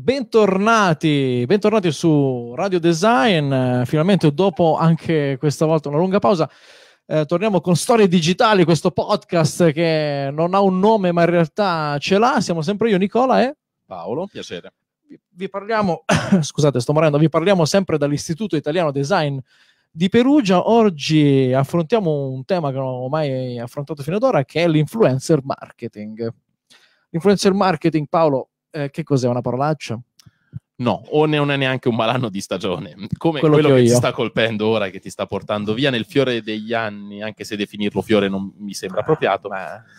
Bentornati su Radio Design, finalmente dopo anche questa volta una lunga pausa torniamo con Storie Digitali, questo podcast che non ha un nome ma in realtà ce l'ha. Siamo sempre io, Nicola e Paolo. Piacere. Vi parliamo, scusate sto morendo, vi parliamo sempre dall'Istituto Italiano Design di Perugia. Oggi affrontiamo un tema che non ho mai affrontato fino ad ora, che è l'influencer marketing. L'influencer marketing, Paolo, che cos'è, una parolaccia? No, o non è neanche un malanno di stagione, come quello che ti sta colpendo ora, che ti sta portando via nel fiore degli anni, anche se definirlo fiore non mi sembra appropriato.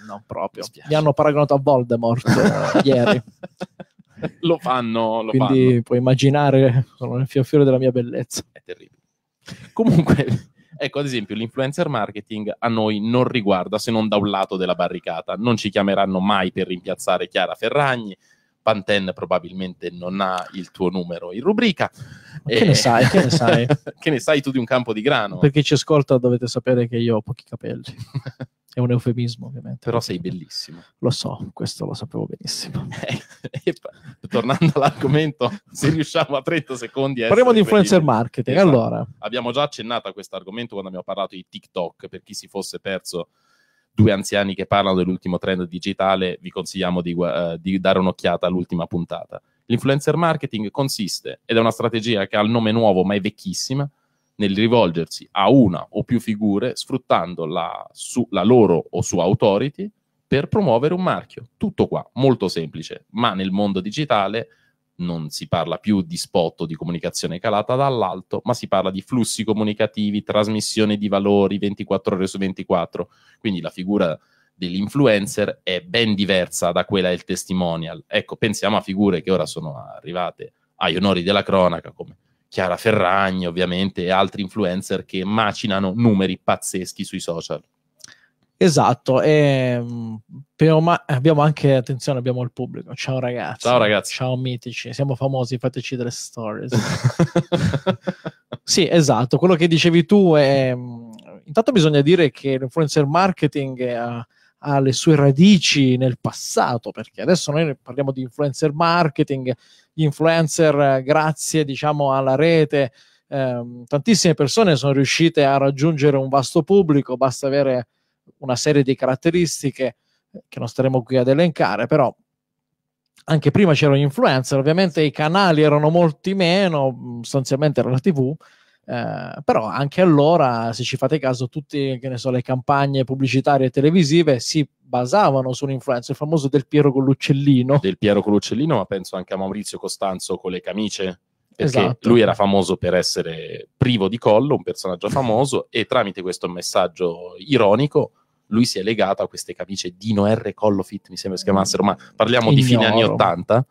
Non proprio. Mi hanno paragonato a Voldemort ieri. Lo fanno. Quindi puoi immaginare, sono nel fiore della mia bellezza. È terribile. Comunque... Ecco, ad esempio, l'influencer marketing a noi non riguarda se non da un lato della barricata. Non ci chiameranno mai per rimpiazzare Chiara Ferragni. Panten probabilmente non ha il tuo numero in rubrica. Che ne sai? Che ne sai tu di un campo di grano? Per chi ci ascolta dovete sapere che io ho pochi capelli. È un eufemismo, ovviamente. Però sei bellissimo. Lo so, questo lo sapevo benissimo. Tornando all'argomento, se riusciamo a 30 secondi... Parliamo di influencer marketing, esatto. Allora. Abbiamo già accennato a questo argomento quando abbiamo parlato di TikTok. Per chi si fosse perso due anziani che parlano dell'ultimo trend digitale, vi consigliamo di dare un'occhiata all'ultima puntata. L'influencer marketing consiste, ed è una strategia che ha il nome nuovo ma è vecchissima, nel rivolgersi a una o più figure sfruttando la loro o sua authority per promuovere un marchio. Tutto qua, molto semplice, ma nel mondo digitale non si parla più di spot o di comunicazione calata dall'alto, ma si parla di flussi comunicativi, trasmissione di valori 24 ore su 24. Quindi la figura dell'influencer è ben diversa da quella del testimonial. Ecco, pensiamo a figure che ora sono arrivate agli onori della cronaca, come Chiara Ferragni, ovviamente, e altri influencer che macinano numeri pazzeschi sui social. Esatto, e abbiamo anche, attenzione, abbiamo il pubblico. Ciao ragazzi. Ciao mitici, siamo famosi, fateci delle stories. Sì, esatto, quello che dicevi tu è... Intanto bisogna dire che l'influencer marketing ha le sue radici nel passato, perché adesso noi parliamo di influencer marketing, gli influencer, grazie diciamo alla rete, tantissime persone sono riuscite a raggiungere un vasto pubblico, basta avere una serie di caratteristiche che non staremo qui ad elencare, però anche prima c'erano gli influencer, ovviamente i canali erano molti meno, sostanzialmente era la TV, però anche allora, se ci fate caso, tutte le campagne pubblicitarie e televisive si basavano su un influencer, il famoso del Piero con l'uccellino, ma penso anche a Maurizio Costanzo con le camicie, perché esatto. Lui era famoso per essere privo di collo, un personaggio famoso, e tramite questo messaggio ironico lui si è legato a queste camicie Dino R. Collofit, mi sembra si chiamassero, ma parliamo di fine anni 80,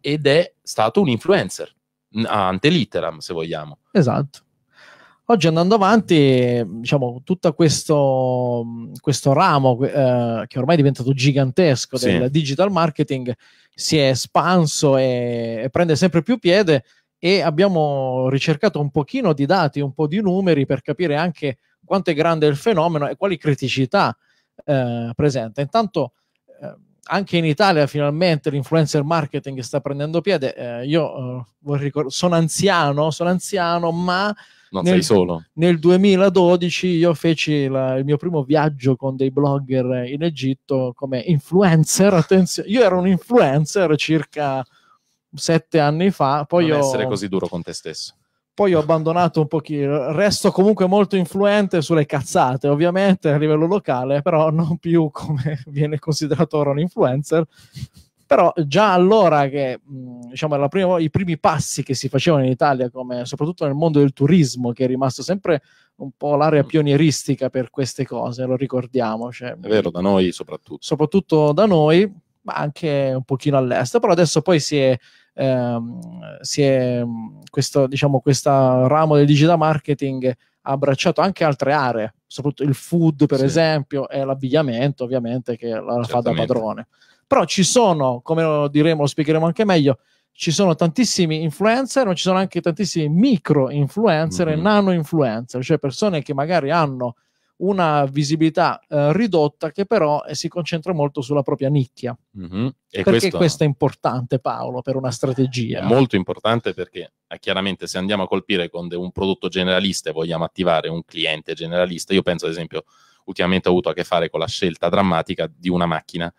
ed è stato un influencer ante litteram, se vogliamo. Esatto. Oggi, andando avanti, diciamo, tutto questo ramo che ormai è diventato gigantesco del digital marketing si è espanso e prende sempre più piede, e abbiamo ricercato un pochino di dati, un po' di numeri per capire anche quanto è grande il fenomeno e quali criticità presenta. Intanto anche in Italia finalmente l'influencer marketing sta prendendo piede. Io sono anziano, ma non sei solo. Nel 2012 io feci il mio primo viaggio con dei blogger in Egitto come influencer. Attenzione, io ero un influencer circa 7 anni fa. Essere così duro con te stesso. Poi ho abbandonato un pochino, resto comunque molto influente sulle cazzate, ovviamente a livello locale, però non più come viene considerato ora un influencer. Però già allora che, diciamo, i primi passi che si facevano in Italia, come soprattutto nel mondo del turismo, che è rimasto sempre un po' l'area pionieristica per queste cose, lo ricordiamo. Cioè, è vero, da noi soprattutto. Soprattutto da noi, ma anche un pochino all'estero, però adesso poi questo ramo del digital marketing ha abbracciato anche altre aree, soprattutto il food per esempio, e l'abbigliamento ovviamente, che la fa da padrone. Però ci sono, come lo spiegheremo anche meglio, ci sono tantissimi influencer, ma ci sono anche tantissimi micro influencer e nano influencer, cioè persone che magari hanno una visibilità ridotta, che però si concentra molto sulla propria nicchia. E perché questo è importante, Paolo, per una strategia? È molto importante, perché chiaramente se andiamo a colpire con un prodotto generalista e vogliamo attivare un cliente generalista, io penso ad esempio, ultimamente ho avuto a che fare con la scelta drammatica di una macchina,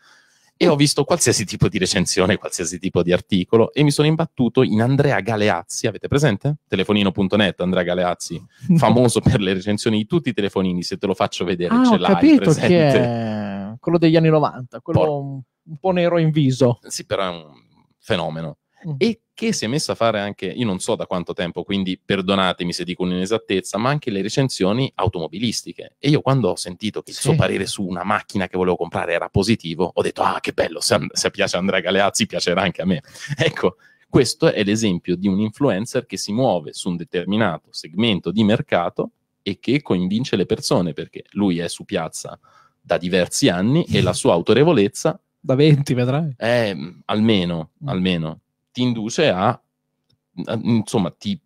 e ho visto qualsiasi tipo di recensione, qualsiasi tipo di articolo, e mi sono imbattuto in Andrea Galeazzi, avete presente? Telefonino.net, Andrea Galeazzi, famoso per le recensioni di tutti i telefonini, se te lo faccio vedere ce l'hai presente. Ah, ho capito chi è, quello degli anni 90, quello un po' nero in viso. Sì, però è un fenomeno. E che si è messo a fare anche, io non so da quanto tempo, quindi perdonatemi se dico un'inesattezza, ma anche le recensioni automobilistiche. E io quando ho sentito che il suo parere su una macchina che volevo comprare era positivo, ho detto, ah, che bello, se piace Andrea Galeazzi piacerà anche a me. Ecco, questo è l'esempio di un influencer che si muove su un determinato segmento di mercato e che convince le persone, perché lui è su piazza da diversi anni e la sua autorevolezza da 20, vedrai, è almeno ti induce a insomma, ti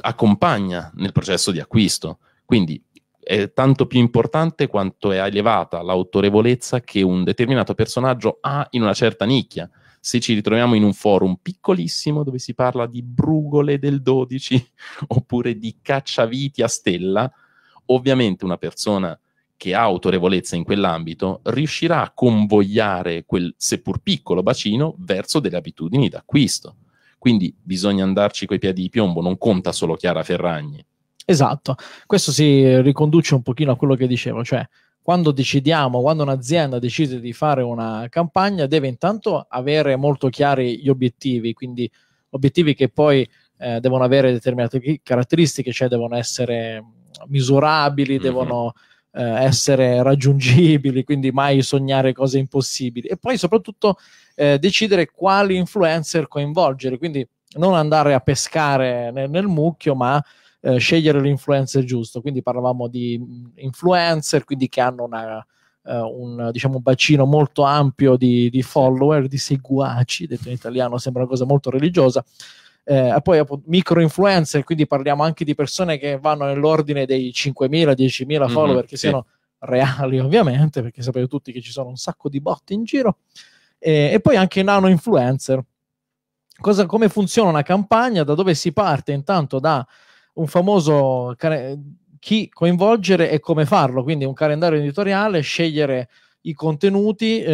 accompagna nel processo di acquisto. Quindi è tanto più importante quanto è elevata l'autorevolezza che un determinato personaggio ha in una certa nicchia. Se ci ritroviamo in un forum piccolissimo dove si parla di brugole del 12 oppure di cacciaviti a stella, ovviamente una persona che ha autorevolezza in quell'ambito riuscirà a convogliare quel seppur piccolo bacino verso delle abitudini d'acquisto. Quindi bisogna andarci coi piedi di piombo, non conta solo Chiara Ferragni. Esatto, questo si riconduce un pochino a quello che dicevo, cioè quando un'azienda decide di fare una campagna deve intanto avere molto chiari gli obiettivi, quindi obiettivi che poi devono avere determinate caratteristiche, cioè devono essere misurabili, devono essere raggiungibili, quindi mai sognare cose impossibili, e poi soprattutto decidere quali influencer coinvolgere, quindi non andare a pescare nel mucchio, ma scegliere l'influencer giusto. Quindi parlavamo di influencer, quindi che hanno un bacino molto ampio di follower, di seguaci, detto in italiano sembra una cosa molto religiosa. Poi micro influencer, quindi parliamo anche di persone che vanno nell'ordine dei 5.000, 10.000 follower, che siano reali ovviamente, perché sapete tutti che ci sono un sacco di bot in giro, e poi anche nano influencer. Come funziona una campagna? Da dove si parte? Intanto da un famoso chi coinvolgere e come farlo, quindi un calendario editoriale, scegliere i contenuti,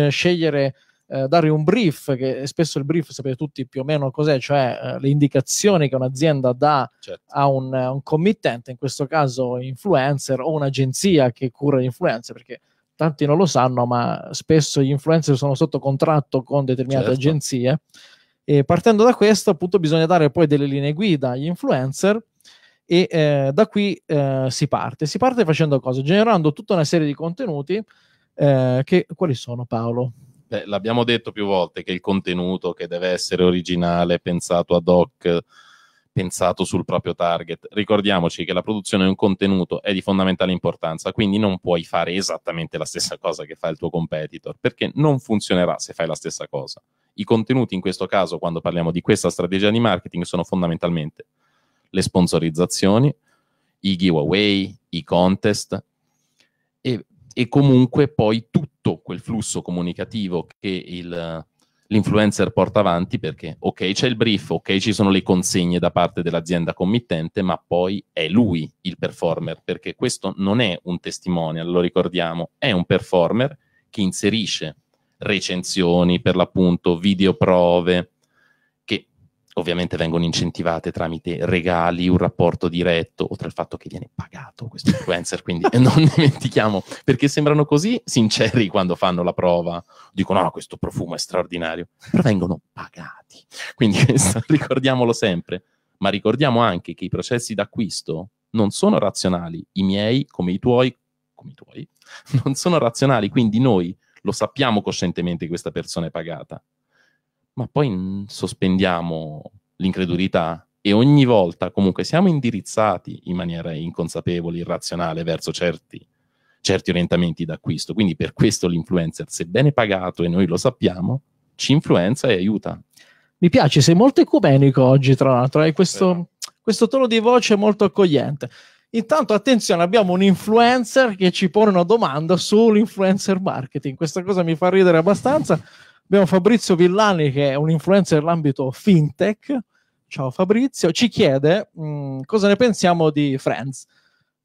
dare un brief, che spesso il brief sapete tutti più o meno cos'è, cioè le indicazioni che un'azienda dà a un committente, in questo caso influencer o un'agenzia che cura gli influencer, perché tanti non lo sanno, ma spesso gli influencer sono sotto contratto con determinate agenzie, e partendo da questo appunto bisogna dare poi delle linee guida agli influencer, e da qui si parte facendo cosa? Generando tutta una serie di contenuti che quali sono, Paolo? L'abbiamo detto più volte che il contenuto che deve essere originale, pensato ad hoc, pensato sul proprio target. Ricordiamoci che la produzione di un contenuto è di fondamentale importanza, quindi non puoi fare esattamente la stessa cosa che fa il tuo competitor, perché non funzionerà se fai la stessa cosa. I contenuti in questo caso, quando parliamo di questa strategia di marketing, sono fondamentalmente le sponsorizzazioni, i giveaway, i contest e comunque poi tutto quel flusso comunicativo che l'influencer porta avanti, perché ok c'è il brief, ok ci sono le consegne da parte dell'azienda committente, ma poi è lui il performer, perché questo non è un testimonial, lo ricordiamo, è un performer che inserisce recensioni, per l'appunto videoprove, che ovviamente vengono incentivate tramite regali, un rapporto diretto, oltre al fatto che viene pagato questo influencer, quindi non dimentichiamo, perché sembrano così sinceri quando fanno la prova, dicono no, questo profumo è straordinario, però vengono pagati, quindi questo, ricordiamolo sempre. Ma ricordiamo anche che i processi d'acquisto non sono razionali, i miei come i tuoi non sono razionali, quindi noi lo sappiamo coscientemente che questa persona è pagata, ma poi sospendiamo l'incredulità e ogni volta comunque siamo indirizzati in maniera inconsapevole, irrazionale, verso certi orientamenti d'acquisto. Quindi per questo l'influencer, sebbene pagato e noi lo sappiamo, ci influenza e aiuta. Mi piace, sei molto ecumenico oggi tra l'altro, hai questo tono di voce molto accogliente. Intanto attenzione, abbiamo un influencer che ci pone una domanda sull'influencer marketing. Questa cosa mi fa ridere abbastanza. Abbiamo Fabrizio Villani che è un influencer nell'ambito fintech. Ciao Fabrizio, ci chiede cosa ne pensiamo di Friends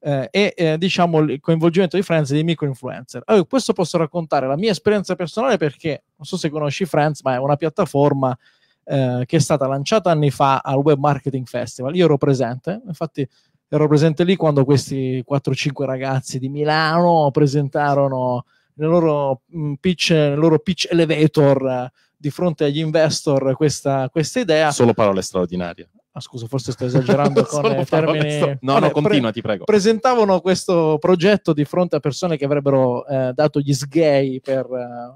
e diciamo il coinvolgimento di Friends e di microinfluencer. Allora, questo posso raccontare la mia esperienza personale, perché non so se conosci Friends, ma è una piattaforma che è stata lanciata anni fa al Web Marketing Festival. Io ero presente, infatti ero presente lì quando questi 4-5 ragazzi di Milano presentarono nel loro pitch elevator di fronte agli investor questa idea. Solo parole straordinarie. Ah, scusa, forse sto esagerando con i termini. No, continua, ti prego. Presentavano questo progetto di fronte a persone che avrebbero dato gli sgay per...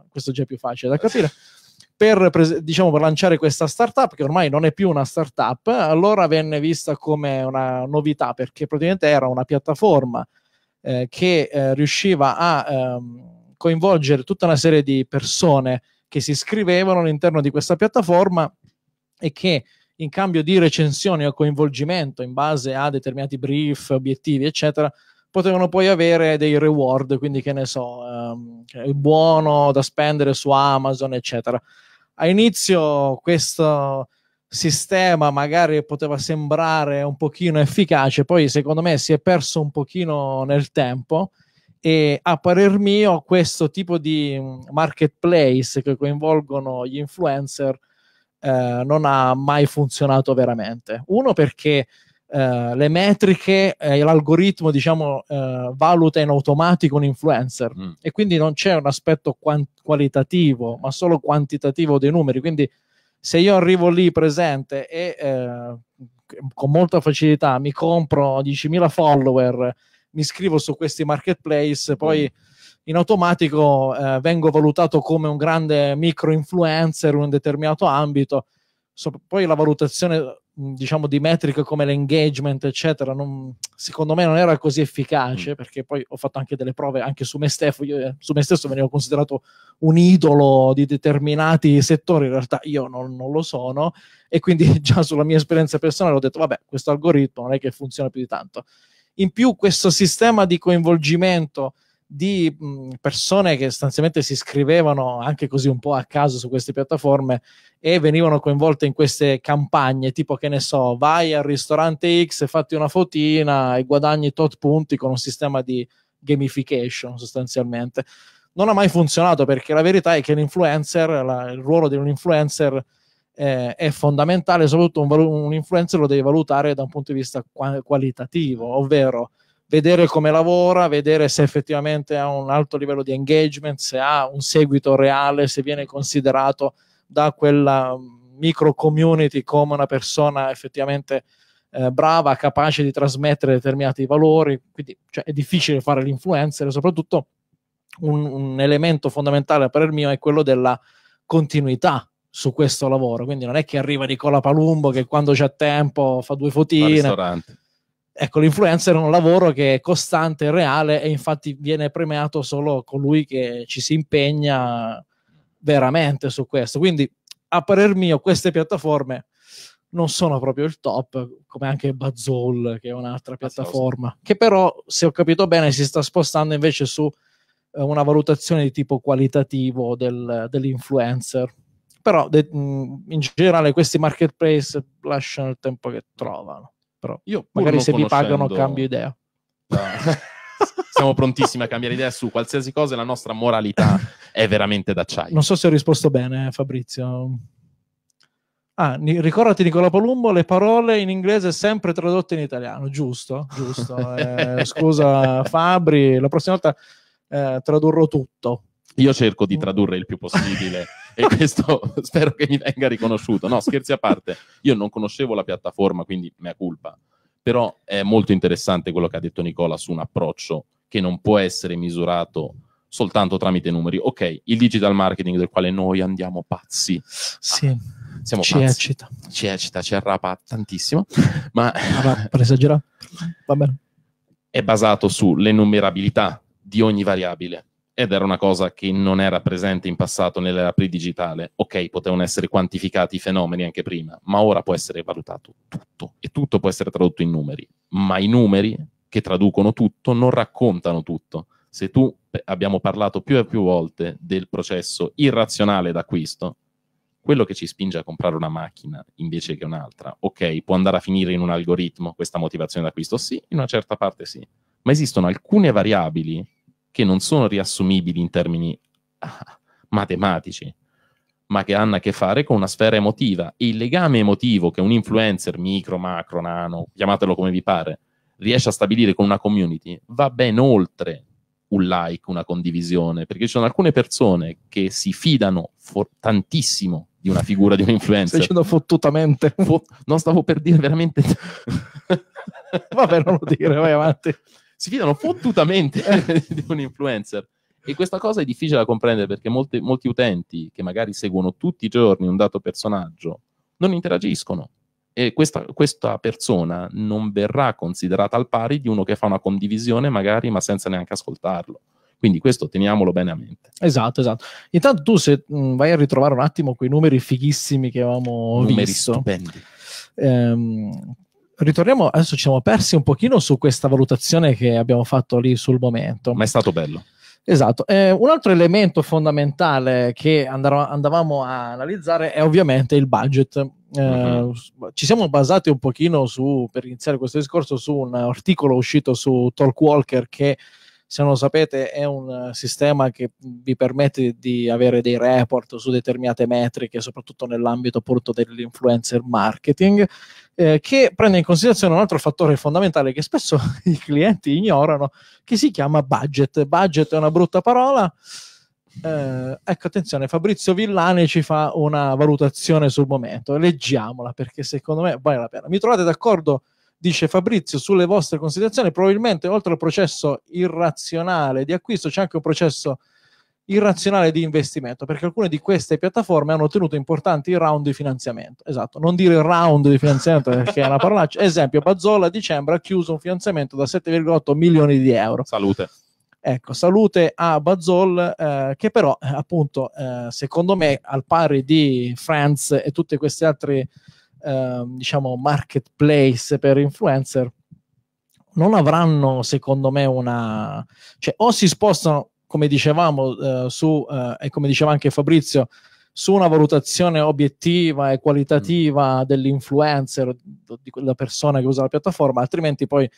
questo già è più facile da capire. Per lanciare questa startup, che ormai non è più una startup. Allora venne vista come una novità, perché praticamente era una piattaforma che riusciva a coinvolgere tutta una serie di persone che si iscrivevano all'interno di questa piattaforma e che in cambio di recensioni o coinvolgimento in base a determinati brief, obiettivi, eccetera, potevano poi avere dei reward, quindi che ne so, il buono da spendere su Amazon, eccetera. A inizio questo sistema magari poteva sembrare un pochino efficace, poi secondo me si è perso un pochino nel tempo, e a parer mio questo tipo di marketplace che coinvolgono gli influencer non ha mai funzionato veramente. Uno, perché le metriche, l'algoritmo diciamo valuta in automatico un influencer e quindi non c'è un aspetto qualitativo ma solo quantitativo dei numeri. Quindi se io arrivo lì presente e con molta facilità mi compro 10.000 follower, mi iscrivo su questi marketplace, poi in automatico vengo valutato come un grande micro influencer in un determinato ambito. Poi la valutazione diciamo di metriche come l'engagement eccetera secondo me non era così efficace, perché poi ho fatto anche delle prove anche su me stesso. Io su me stesso venivo considerato un idolo di determinati settori, in realtà io non lo sono, e quindi già sulla mia esperienza personale ho detto vabbè, questo algoritmo non è che funziona più di tanto. In più questo sistema di coinvolgimento di persone che sostanzialmente si iscrivevano anche così un po' a caso su queste piattaforme e venivano coinvolte in queste campagne, tipo che ne so, vai al ristorante X e fatti una fotina e guadagni tot punti, con un sistema di gamification sostanzialmente. Non ha mai funzionato, perché la verità è che l'influencer, il ruolo di un influencer è fondamentale, soprattutto un influencer lo devi valutare da un punto di vista qualitativo, ovvero vedere come lavora, vedere se effettivamente ha un alto livello di engagement, se ha un seguito reale, se viene considerato da quella micro community come una persona effettivamente brava, capace di trasmettere determinati valori. Quindi è difficile fare l'influencer. Soprattutto un elemento fondamentale per il mio è quello della continuità su questo lavoro. Quindi non è che arriva Nicola Palumbo che quando c'è tempo fa due fotine al ristorante. Ecco, l'influencer è un lavoro che è costante e reale, e infatti viene premiato solo colui che ci si impegna veramente su questo. Quindi, a parer mio, queste piattaforme non sono proprio il top, come anche Buzzoole, che è un'altra piattaforma, che però, se ho capito bene, si sta spostando invece su una valutazione di tipo qualitativo dell'influencer. Però, in generale, questi marketplace lasciano il tempo che trovano. Però io magari se mi pagano cambio idea. Siamo prontissimi a cambiare idea su qualsiasi cosa, e la nostra moralità è veramente d'acciaio. Non so se ho risposto bene, Fabrizio. Ah, ricordati Nicola Palumbo, le parole in inglese sempre tradotte in italiano, giusto? Giusto. Scusa Fabri, la prossima volta tradurrò tutto. Io cerco di tradurre il più possibile e questo spero che mi venga riconosciuto. No, scherzi a parte, io non conoscevo la piattaforma, quindi mea culpa. Però è molto interessante quello che ha detto Nicola su un approccio che non può essere misurato soltanto tramite numeri. Ok, il digital marketing del quale noi andiamo pazzi. Sì. Siamo ci pazzi. Ci arrapa tantissimo. Ma per esagerare, va bene. È basato sull'enumerabilità di ogni variabile. Ed era una cosa che non era presente in passato nell'era pre-digitale. Ok, potevano essere quantificati i fenomeni anche prima, ma ora può essere valutato tutto, e tutto può essere tradotto in numeri. Ma i numeri, che traducono tutto, non raccontano tutto. Se tu, abbiamo parlato più e più volte del processo irrazionale d'acquisto, quello che ci spinge a comprare una macchina invece che un'altra, ok, può andare a finire in un algoritmo questa motivazione d'acquisto? Sì, in una certa parte sì. Ma esistono alcune variabili che non sono riassumibili in termini matematici, ma che hanno a che fare con una sfera emotiva. E il legame emotivo che un influencer, micro, macro, nano, chiamatelo come vi pare, riesce a stabilire con una community, va ben oltre un like, una condivisione, perché ci sono alcune persone che si fidano tantissimo di una figura, di un influencer. Stai dicendo fottutamente. Non stavo per dire veramente... Vabbè, non lo dire, vai avanti. Si fidano fottutamente di un influencer. E questa cosa è difficile da comprendere, perché molti utenti che magari seguono tutti i giorni un dato personaggio non interagiscono. E questa persona non verrà considerata al pari di uno che fa una condivisione magari, ma senza neanche ascoltarlo. Quindi questo teniamolo bene a mente. Esatto, esatto. Intanto tu, se vai a ritrovare un attimo quei numeri fighissimi che avevamo visto. Numeri stupendi. Ritorniamo, adesso ci siamo persi un pochino su questa valutazione che abbiamo fatto lì sul momento. Ma è stato bello. Esatto. Un altro elemento fondamentale che andavamo a analizzare è ovviamente il budget. Ci siamo basati un pochino su, per iniziare questo discorso, su un articolo uscito su Talkwalker, che, se non lo sapete, è un sistema che vi permette di avere dei report su determinate metriche, soprattutto nell'ambito appunto dell'influencer marketing, che prende in considerazione un altro fattore fondamentale che spesso i clienti ignorano, che si chiama budget. Budget è una brutta parola. Ecco, attenzione, Fabrizio Villani ci fa una valutazione sul momento, leggiamola perché secondo me vale la pena. Mi trovate d'accordo, dice Fabrizio, sulle vostre considerazioni? Probabilmente oltre al processo irrazionale di acquisto c'è anche un processo irrazionale di investimento, perché alcune di queste piattaforme hanno ottenuto importanti round di finanziamento. Esatto, non dire round di finanziamento perché è una parolaccia. Esempio, Buzzoole a dicembre ha chiuso un finanziamento da 7,8 milioni di euro. Salute. Ecco, salute a Buzzoole, che però appunto secondo me, al pari di Friends e tutte queste altre diciamo marketplace per influencer, non avranno secondo me una, cioè o si spostano, come dicevamo e come diceva anche Fabrizio, su una valutazione obiettiva e qualitativa dell'influencer, della persona che usa la piattaforma, altrimenti poi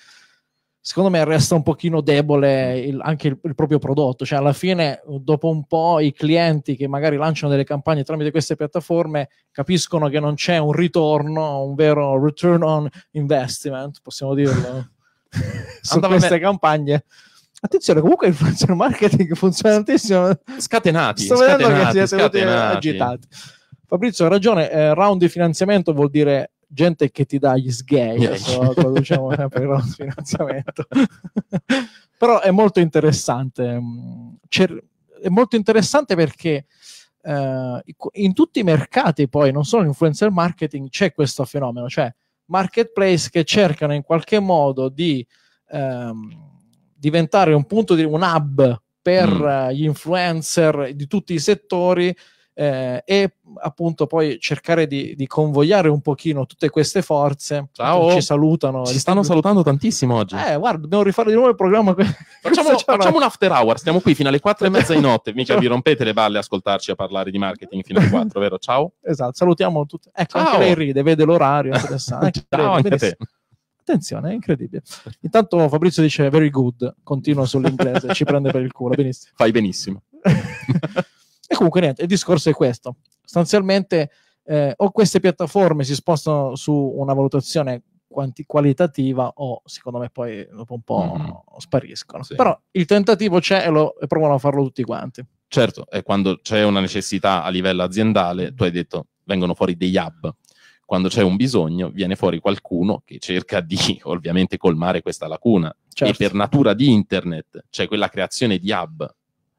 secondo me resta un pochino debole anche il proprio prodotto. Cioè alla fine, dopo un po', i clienti che magari lanciano delle campagne tramite queste piattaforme capiscono che non c'è un ritorno, un vero return on investment, possiamo dirlo, su queste campagne. Attenzione, comunque il marketing funziona tantissimo. Scatenati. Sto vedendo che siete tutti agitati. Fabrizio ha ragione, round di finanziamento vuol dire gente che ti dà gli sgay, traduciamo sempre il nostro finanziamento. Però è molto interessante. È molto interessante perché in tutti i mercati, poi non solo l'influencer marketing, c'è questo fenomeno, cioè marketplace che cercano in qualche modo di diventare un hub per gli influencer di tutti i settori. E appunto poi cercare di convogliare un pochino tutte queste forze. Ciao. Ci salutano, ci stanno salutando tantissimo oggi. Guarda, dobbiamo rifare di nuovo il programma. Facciamo un after hour, stiamo qui fino alle 4:30 di notte. Mica vi rompete le balle a ascoltarci a parlare di marketing fino alle 4, vero? Ciao. Esatto, salutiamo tutti. Ecco, ciao. Anche lei ride, vede l'orario, interessante. Ciao anche a te. Attenzione, è incredibile. Intanto Fabrizio dice very good, continua sull'inglese, ci prende per il culo, benissimo. Fai benissimo. E comunque niente, il discorso è questo. Sostanzialmente o queste piattaforme si spostano su una valutazione qualitativa, o secondo me poi dopo un po' spariscono. Sì. Però il tentativo c'è e provano a farlo tutti quanti. Certo, e quando c'è una necessità a livello aziendale, tu hai detto, vengono fuori degli hub. Quando c'è un bisogno, viene fuori qualcuno che cerca di, ovviamente, colmare questa lacuna. Certo. E per natura di internet c'è quella creazione di hub,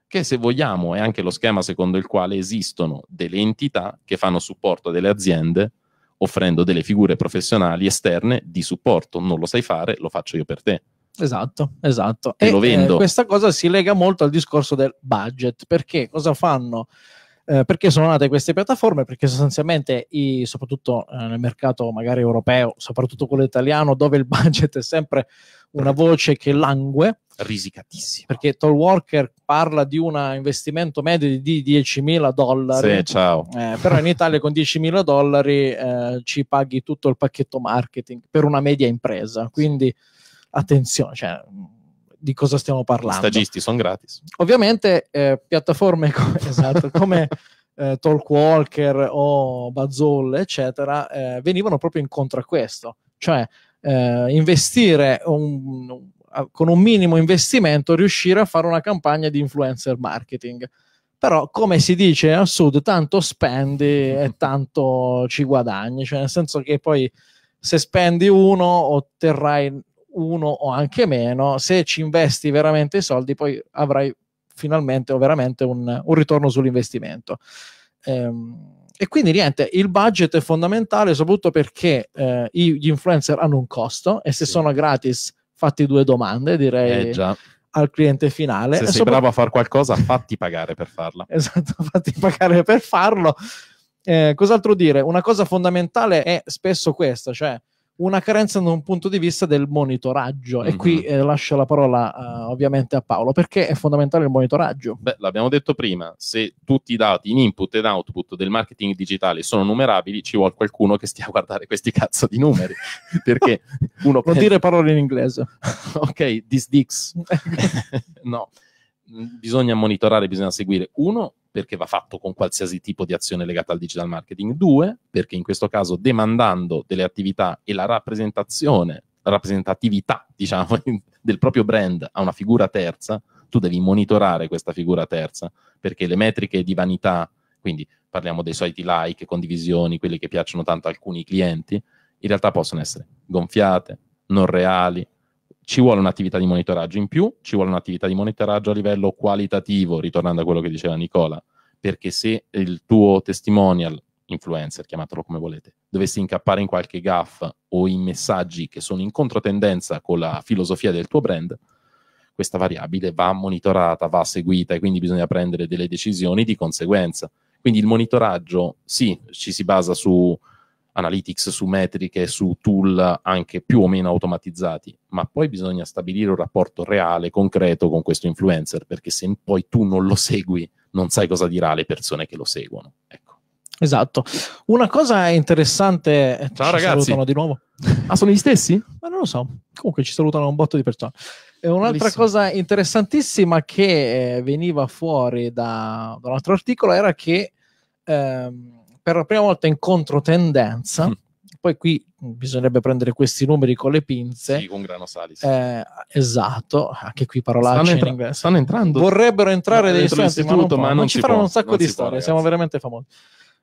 che, se vogliamo, è anche lo schema secondo il quale esistono delle entità che fanno supporto a delle aziende offrendo delle figure professionali esterne di supporto. Non lo sai fare, lo faccio io per te. Esatto, esatto. E lo vendo. Questa cosa si lega molto al discorso del budget, perché cosa fanno Perché sono nate queste piattaforme? Perché sostanzialmente, soprattutto nel mercato magari europeo, soprattutto quello italiano, dove il budget è sempre una voce che langue, risicatissimo, perché Talkwalker parla di un investimento medio di $10.000, sì, ciao. Però in Italia con $10.000 ci paghi tutto il pacchetto marketing per una media impresa, quindi attenzione, cioè, di cosa stiamo parlando? Stagisti sono gratis. Ovviamente piattaforme esatto, come Talkwalker o Buzzoole, eccetera, venivano proprio incontro a questo, cioè investire con un minimo investimento riuscire a fare una campagna di influencer marketing. Però, come si dice al sud, tanto spendi e tanto ci guadagni, cioè nel senso che poi se spendi uno otterrai uno o anche meno. Se ci investi veramente i soldi, poi avrai finalmente o veramente un ritorno sull'investimento. E quindi niente, il budget è fondamentale, soprattutto perché gli influencer hanno un costo, e se sì, sono gratis, fatti due domande, direi, al cliente finale. Se sei bravo a fare qualcosa, fatti pagare per farla. Esatto, fatti pagare per farlo. Cos'altro dire? Una cosa fondamentale è spesso questa, cioè una carenza da un punto di vista del monitoraggio, e qui lascio la parola ovviamente a Paolo, perché è fondamentale il monitoraggio. Beh, l'abbiamo detto prima, se tutti i dati in input ed output del marketing digitale sono numerabili, ci vuole qualcuno che stia a guardare questi cazzo di numeri, perché uno non dire parole in inglese. Ok, this dicks. No, bisogna monitorare, bisogna seguire. Uno, perché va fatto con qualsiasi tipo di azione legata al digital marketing. Due, perché in questo caso demandando delle attività e la rappresentatività, diciamo, del proprio brand a una figura terza, tu devi monitorare questa figura terza, perché le metriche di vanità, quindi parliamo dei soliti like, condivisioni, quelli che piacciono tanto a alcuni clienti, in realtà possono essere gonfiate, non reali. Ci vuole un'attività di monitoraggio in più, ci vuole un'attività di monitoraggio a livello qualitativo, ritornando a quello che diceva Nicola, perché se il tuo testimonial, influencer, chiamatelo come volete, dovesse incappare in qualche gaffe o in messaggi che sono in controtendenza con la filosofia del tuo brand, questa variabile va monitorata, va seguita, e quindi bisogna prendere delle decisioni di conseguenza. Quindi il monitoraggio, sì, ci si basa su analytics, su metriche, su tool anche più o meno automatizzati, ma poi bisogna stabilire un rapporto reale, concreto con questo influencer, perché se poi tu non lo segui, non sai cosa dirà alle persone che lo seguono. Ecco. Esatto. Una cosa interessante... Ciao ragazzi! Salutano di nuovo. Ah, sono gli stessi? Ma non lo so. Comunque ci salutano un botto di persone. E un'altra cosa interessantissima che veniva fuori da un altro articolo era che... per la prima volta in controtendenza, poi qui bisognerebbe prendere questi numeri con le pinze. Sì, con grano sali. Sì. Esatto, anche qui parolacce in inglese. Stanno entrando. Vorrebbero entrare degli studenti, ma non ci faranno un sacco di storie, siamo veramente famosi.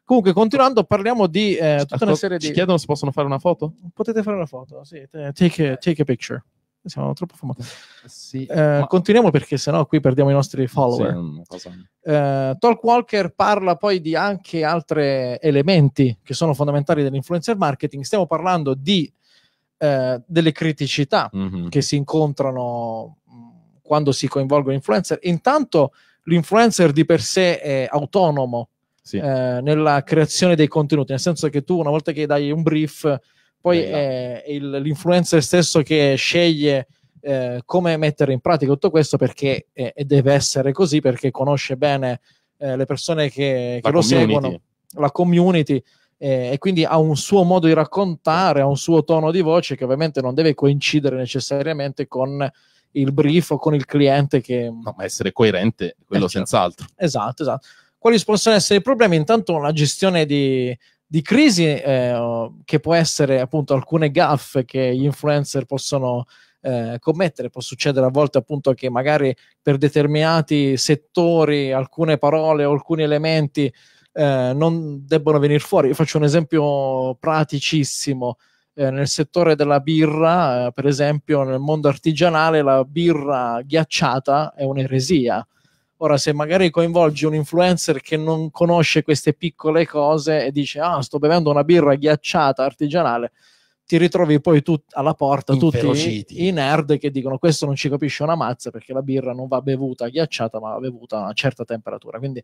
Comunque, continuando, parliamo di tutta una serie di... Ci chiedono se possono fare una foto? Potete fare una foto, sì. Take a picture. Siamo troppo famosi. Sì, ma... Continuiamo, perché sennò qui perdiamo i nostri follower. Sì, Talkwalker parla poi di anche altri elementi che sono fondamentali dell'influencer marketing. Stiamo parlando di delle criticità che si incontrano quando si coinvolgono influencer. Intanto l'influencer di per sé è autonomo, sì, nella creazione dei contenuti, nel senso che tu, una volta che dai un brief, poi è l'influencer stesso che sceglie come mettere in pratica tutto questo, perché deve essere così, perché conosce bene le persone che lo seguono, la community, e quindi ha un suo modo di raccontare, ha un suo tono di voce che ovviamente non deve coincidere necessariamente con il brief o con il cliente che... No, ma essere coerente, quello senz'altro. Esatto, esatto. Quali possono essere i problemi? Intanto la gestione di crisi, che può essere appunto alcune gaffe che gli influencer possono commettere. Può succedere a volte appunto che magari per determinati settori alcune parole o alcuni elementi non debbono venire fuori. Io faccio un esempio praticissimo, nel settore della birra, per esempio nel mondo artigianale la birra ghiacciata è un'eresia. Ora, se magari coinvolgi un influencer che non conosce queste piccole cose e dice: ah, sto bevendo una birra ghiacciata artigianale, ti ritrovi poi tu alla porta tutti i nerd che dicono questo non ci capisce una mazza perché la birra non va bevuta ghiacciata ma va bevuta a una certa temperatura. Quindi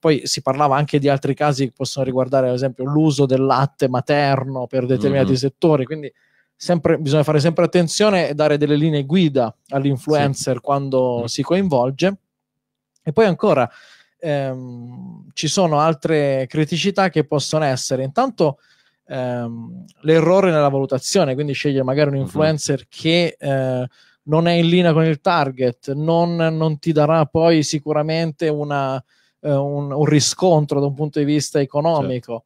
poi si parlava anche di altri casi che possono riguardare ad esempio l'uso del latte materno per determinati settori, quindi sempre, bisogna fare sempre attenzione e dare delle linee guida all'influencer quando si coinvolge. E poi ancora ci sono altre criticità che possono essere intanto l'errore nella valutazione, quindi scegliere magari un influencer che non è in linea con il target, non ti darà poi sicuramente un riscontro da un punto di vista economico,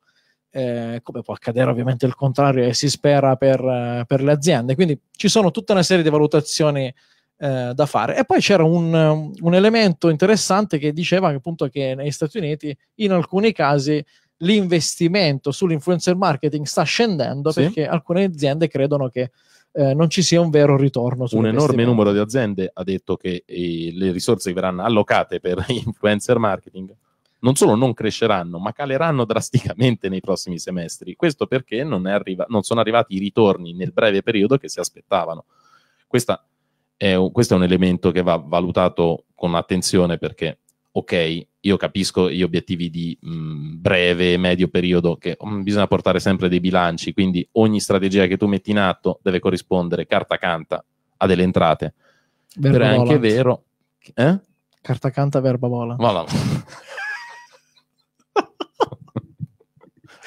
come può accadere ovviamente il contrario e si spera per le aziende. Quindi ci sono tutta una serie di valutazioni da fare. E poi c'era un elemento interessante che diceva che, appunto, che negli Stati Uniti in alcuni casi l'investimento sull'influencer marketing sta scendendo perché alcune aziende credono che non ci sia un vero ritorno. Un enorme numero di aziende ha detto che le risorse che verranno allocate per influencer marketing non solo non cresceranno, ma caleranno drasticamente nei prossimi semestri. Questo perché non sono arrivati i ritorni nel breve periodo che si aspettavano. Questo è un elemento che va valutato con attenzione perché, ok, io capisco gli obiettivi di breve, medio periodo, che bisogna portare sempre dei bilanci, quindi ogni strategia che tu metti in atto deve corrispondere carta canta a delle entrate. Verba però è anche vero... Eh? Carta canta, verba vola. Voilà.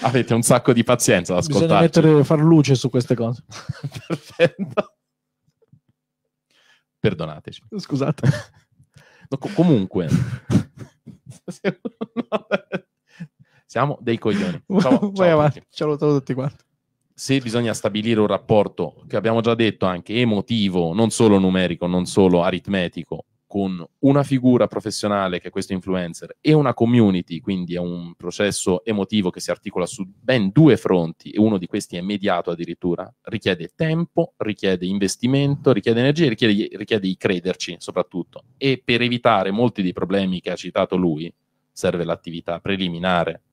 Avete un sacco di pazienza ad ascoltarci. Bisogna far luce su queste cose. Perfetto. Perdonateci. Scusate. No, comunque... siamo dei coglioni. Vai avanti, ciao a tutti quanti. Se bisogna stabilire un rapporto, che abbiamo già detto, anche emotivo, non solo numerico, non solo aritmetico, con una figura professionale che è questo influencer e una community, quindi è un processo emotivo che si articola su ben due fronti e uno di questi è mediato addirittura, richiede tempo, richiede investimento, richiede energia, richiede di crederci soprattutto, e per evitare molti dei problemi che ha citato lui serve l'attività preliminare.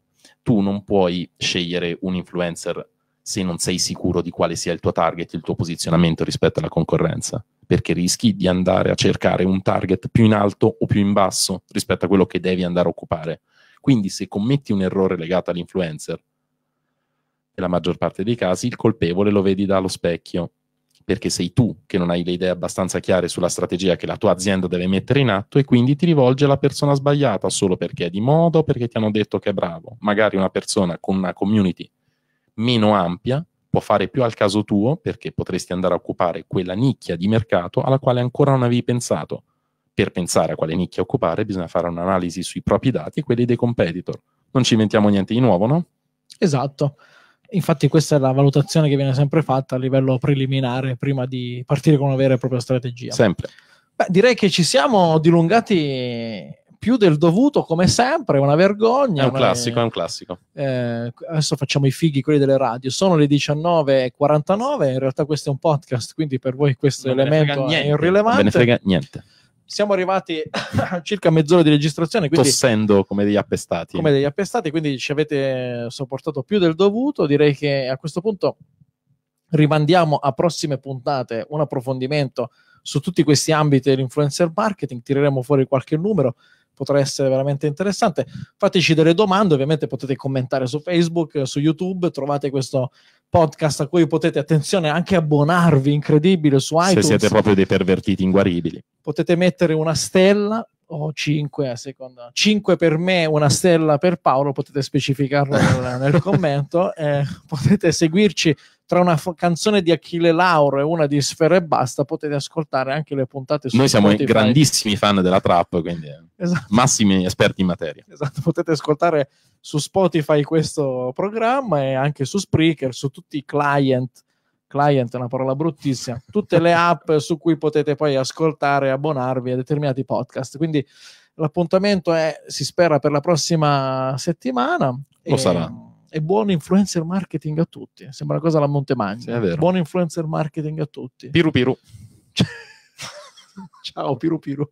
Tu non puoi scegliere un influencer se non sei sicuro di quale sia il tuo target, il tuo posizionamento rispetto alla concorrenza, perché rischi di andare a cercare un target più in alto o più in basso rispetto a quello che devi andare a occupare. Quindi se commetti un errore legato all'influencer, nella maggior parte dei casi il colpevole lo vedi dallo specchio, perché sei tu che non hai le idee abbastanza chiare sulla strategia che la tua azienda deve mettere in atto e quindi ti rivolge alla persona sbagliata solo perché è di moda o perché ti hanno detto che è bravo. Magari una persona con una community meno ampia può fare più al caso tuo perché potresti andare a occupare quella nicchia di mercato alla quale ancora non avevi pensato. Per pensare a quale nicchia occupare bisogna fare un'analisi sui propri dati e quelli dei competitor. Non ci inventiamo niente di nuovo, no? Esatto, infatti questa è la valutazione che viene sempre fatta a livello preliminare prima di partire con una vera e propria strategia. Sempre. Beh, direi che ci siamo dilungati più del dovuto, come sempre, una vergogna. È un classico, è un classico. Adesso facciamo i fighi, quelli delle radio. Sono le 19:49, in realtà questo è un podcast, quindi per voi questo elemento è irrilevante. Non me ne frega niente. Siamo arrivati a circa mezz'ora di registrazione. Quindi, tossendo come degli appestati. Come degli appestati, quindi ci avete sopportato più del dovuto. Direi che a questo punto rimandiamo a prossime puntate un approfondimento su tutti questi ambiti dell'influencer marketing. Tireremo fuori qualche numero, potrà essere veramente interessante. Fateci delle domande, ovviamente potete commentare su Facebook, su YouTube, trovate questo podcast a cui potete, attenzione, anche abbonarvi, incredibile, su iTunes. Se siete proprio dei pervertiti inguaribili. Potete mettere una stella o 5 a seconda, 5 per me, una stella per Paolo, potete specificarlo nel commento. Potete seguirci tra una canzone di Achille Lauro e una di Sfera Ebbasta, potete ascoltare anche le puntate su Spotify. Noi siamo grandissimi fan della trap, quindi esatto, massimi esperti in materia. Esatto, potete ascoltare su Spotify questo programma e anche su Spreaker, su tutti i client è una parola bruttissima, tutte le app su cui potete poi ascoltare e abbonarvi a determinati podcast. Quindi l'appuntamento è, si spera, per la prossima settimana. Sarà. E buon influencer marketing a tutti. Sembra una cosa alla Montemagno. Sì, è vero. Buon influencer marketing a tutti. Piru piru. Ciao piru piru.